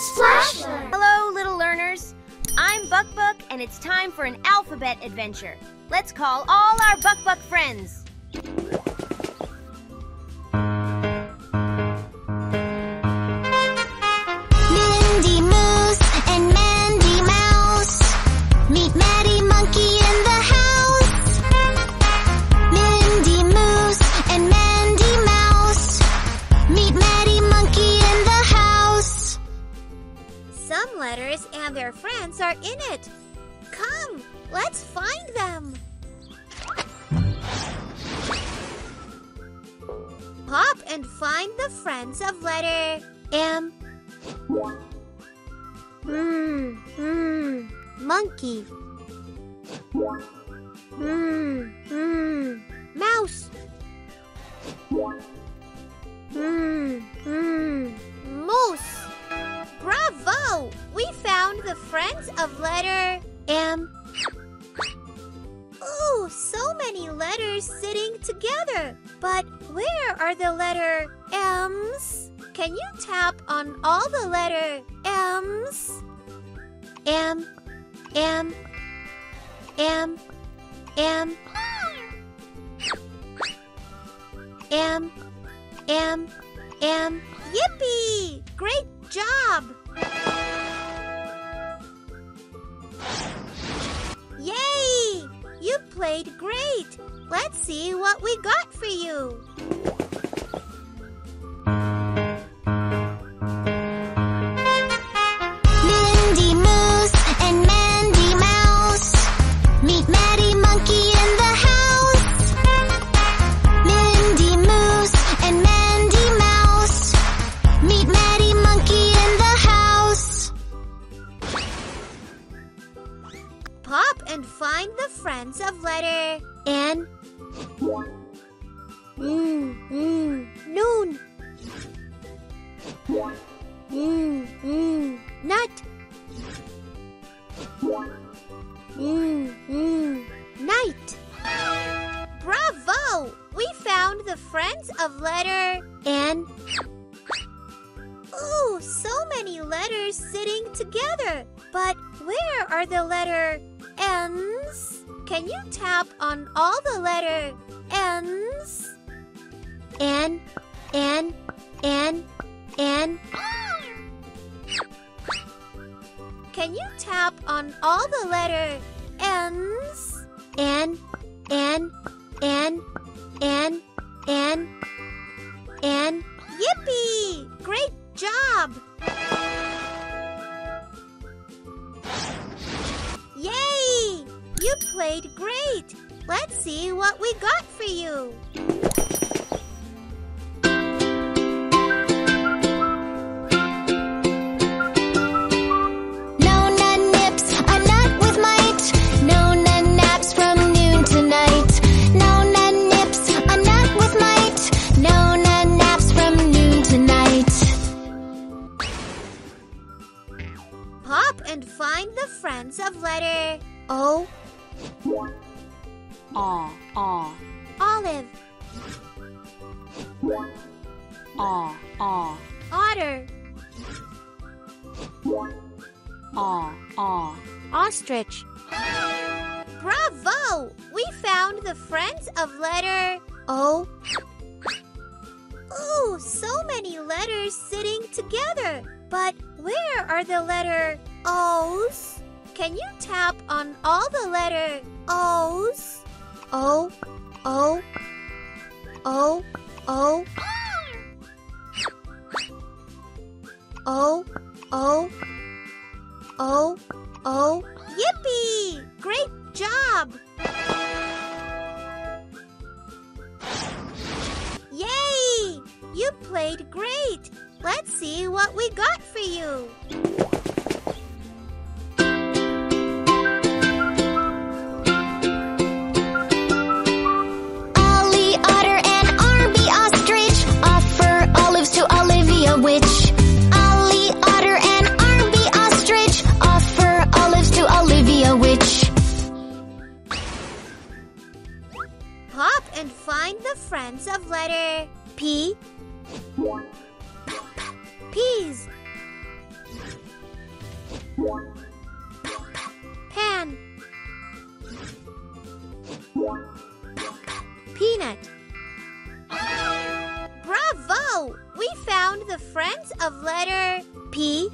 SplashLearn! Hello, little learners. I'm Bucbuc, and it's time for an alphabet adventure. Let's call all our Bucbuc friends. Some letters and their friends are in it. Come, let's find them. Hop and find the friends of letter M. Monkey. Mouse. Moose. Bravo! We found the friends of letter M. Ooh, so many letters sitting together. But where are the letter M's? Can you tap on all the letter M's? M, M, M, M, M, M, M. Yippee! Great job! Yay! You played great! Let's see what we got for you. Pop and find the friends of letter N. Noon. Nut. Night. Bravo! We found the friends of letter N. Ooh, so many letters sitting together. But where are the letter N's? Can you tap on all the letter N's? N, N, N, N. Can you tap on all the letter N's? N, N, N, N, N, N. Yippee! Great job! Yay! You played great! Let's see what we got for you. Hop and find the friends of letter O. Olive. Otter. Ostrich. Bravo! We found the friends of letter O. Ooh, so many letters sitting together. But where are the letter O's? Can you tap on all the letter O's? O, O, O, O, O, O, O, O. Yippee! Great job! Yay! You played great! Let's see what we got for you. Ollie, Otter, and Arby Ostrich offer olives to Olivia Witch. Ollie, Otter, and Arby Ostrich offer olives to Olivia Witch. Pop and find the friends of letter P. Peas. Pan. Peanut. Bravo! We found the friends of letter P.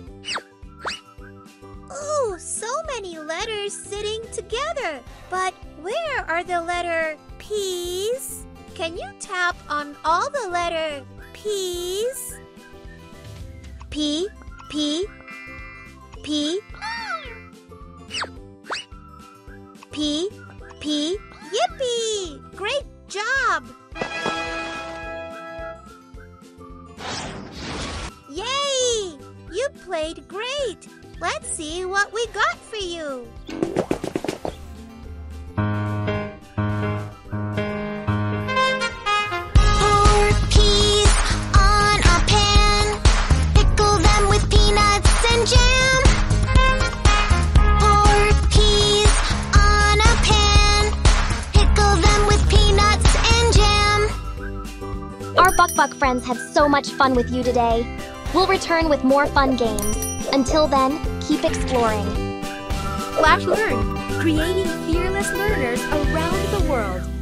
Ooh, so many letters sitting together. But where are the letter P's? Can you tap on all the letter P's? P, P, P. P, P. Yippee! Great job! Yay! You played great! Let's see what we got for you. Bucbuc friends had so much fun with you today. We'll return with more fun games. Until then, keep exploring. SplashLearn, creating fearless learners around the world.